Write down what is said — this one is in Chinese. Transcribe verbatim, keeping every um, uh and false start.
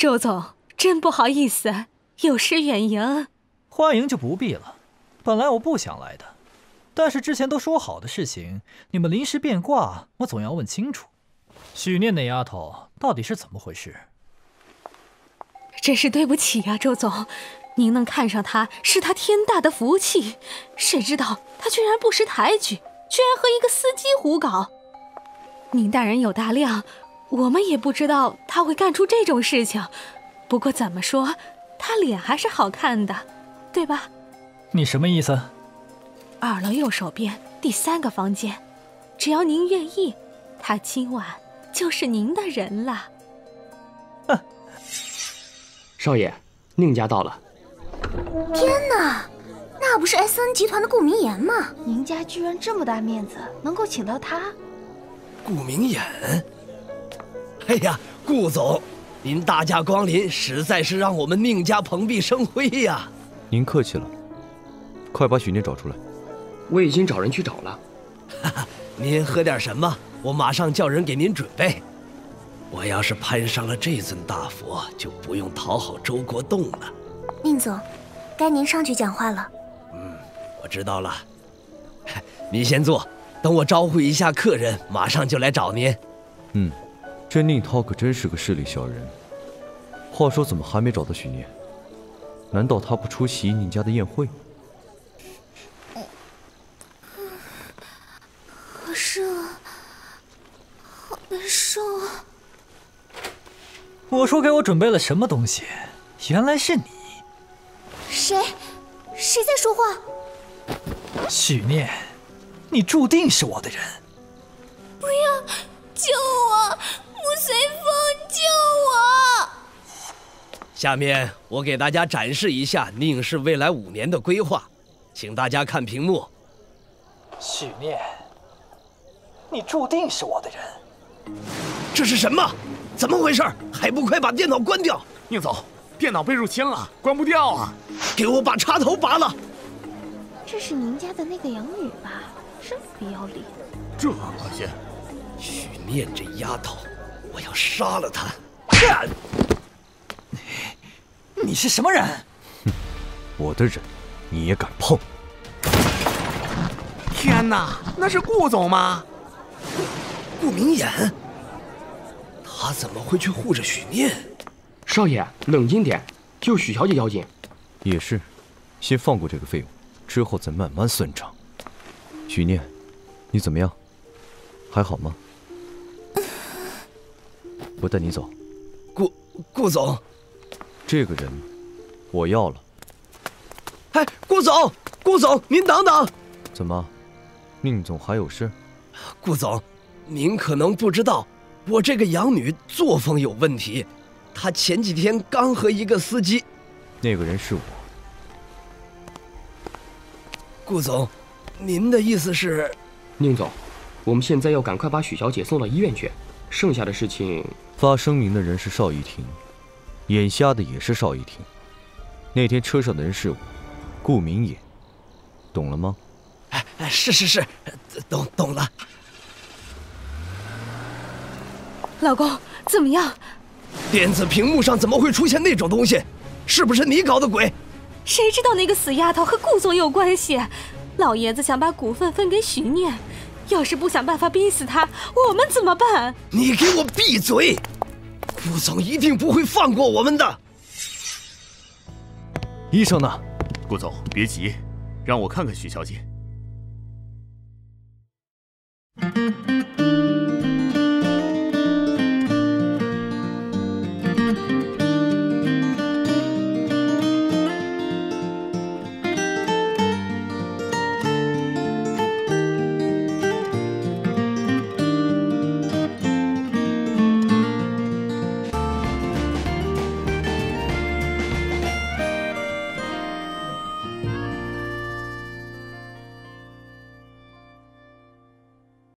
周总，真不好意思，有失远迎。欢迎就不必了，本来我不想来的，但是之前都说好的事情，你们临时变卦，我总要问清楚。许念那丫头到底是怎么回事？真是对不起呀、啊，周总，您能看上她是她天大的福气，谁知道她居然不识抬举，居然和一个司机胡搞。您大人有大量。 我们也不知道他会干出这种事情，不过怎么说，他脸还是好看的，对吧？你什么意思？二楼右手边第三个房间，只要您愿意，他今晚就是您的人了。啊、少爷，宁家到了。天哪，那不是 S N 集团的顾明言吗？宁家居然这么大面子，能够请到他？顾明言。 哎呀，顾总，您大驾光临，实在是让我们宁家蓬荜生辉呀！您客气了，快把许念找出来，我已经找人去找了。哈哈，您喝点什么？我马上叫人给您准备。我要是攀上了这尊大佛，就不用讨好周国栋了。宁总，该您上去讲话了。嗯，我知道了。您先坐，等我招呼一下客人，马上就来找您。嗯。 这宁涛可真是个势利小人。话说，怎么还没找到许念？难道他不出席宁家的宴会？可是，好难受啊！我说给我准备了什么东西，原来是你。谁？谁在说话？许念，你注定是我的人。不要，救我！ 穆随风，救我！下面我给大家展示一下宁氏未来五年的规划，请大家看屏幕。许念，你注定是我的人。这是什么？怎么回事？还不快把电脑关掉！宁总，电脑被入侵了，关不掉啊！给我把插头拔了！这是宁家的那个养女吧？真不要脸！这恶心！许念这丫头。 我要杀了他！你是什么人？哼，我的人你也敢碰？天哪，那是顾总吗？顾明言，他怎么会去护着许念？少爷，冷静点，救许小姐要紧。也是，先放过这个废物，之后再慢慢算账。许念，你怎么样？还好吗？ 我带你走，顾顾总，这个人我要了。哎，顾总，顾总，您等等，怎么，宁总还有事？顾总，您可能不知道，我这个养女作风有问题，她前几天刚和一个司机，那个人是我。顾总，您的意思是？宁总，我们现在要赶快把许小姐送到医院去。 剩下的事情，发声明的人是邵逸婷，眼瞎的也是邵逸婷。那天车上的人是我，顾明言，懂了吗？哎哎，是是是，懂懂了。老公怎么样？电子屏幕上怎么会出现那种东西？是不是你搞的鬼？谁知道那个死丫头和顾总有关系？老爷子想把股份分给许念。 要是不想办法逼死他，我们怎么办？你给我闭嘴！顾总一定不会放过我们的。医生呢？顾总，别急，让我看看许小姐。